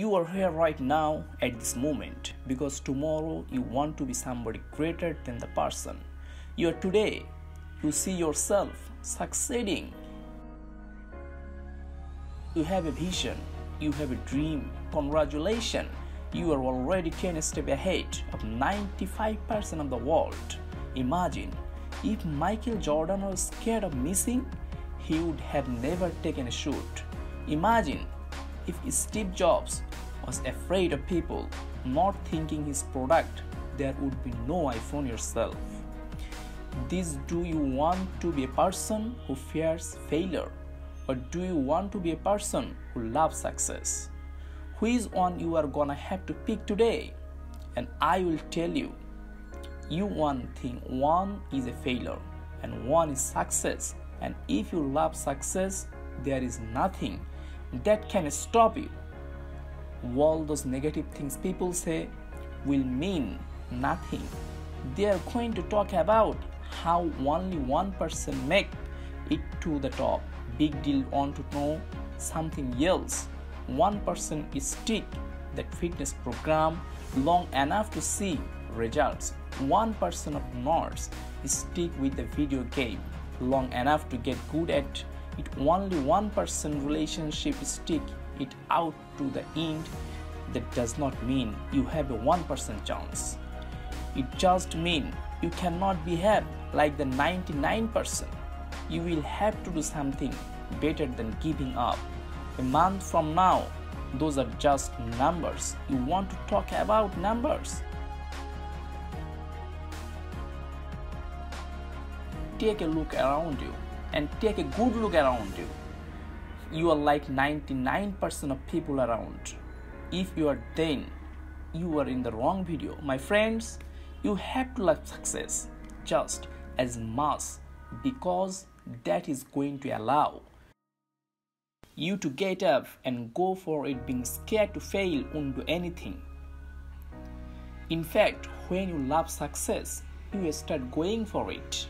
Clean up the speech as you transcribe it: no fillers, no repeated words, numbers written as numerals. you are here right now at this moment because tomorrow you want to be somebody greater than the person you are today. You see yourself succeeding. You have a vision. You have a dream. Congratulations. You are already 10 steps ahead of 95% of the world. Imagine if Michael Jordan was scared of missing, he would have never taken a shot. Imagine if Steve Jobs was afraid of people not thinking his product, there would be no iPhone yourself. This, do you want to be a person who fears failure, or do you want to be a person who loves success? Which one you are gonna have to pick today? And I will tell you one thing, one is a failure and one is success. And if you love success, there is nothing that can stop you. All those negative things people say will mean nothing. They are going to talk about how only one person make it to the top. Big deal on to know something else. One person is stick that fitness program long enough to see results. One person of nerds is stick with the video game long enough to get good at it. Only one person relationship stick it out to the end. That does not mean you have a 1% chance. It just means you cannot behave like the 99%. You will have to do something better than giving up. A month from now, those are just numbers. You want to talk about numbers? Take a look around you and take a good look around you. You are like 99% of people around. If you are then, you are in the wrong video. My friends, you have to love success just as much because that is going to allow you to get up and go for it. Being scared to fail won't do anything. In fact, when you love success, you start going for it.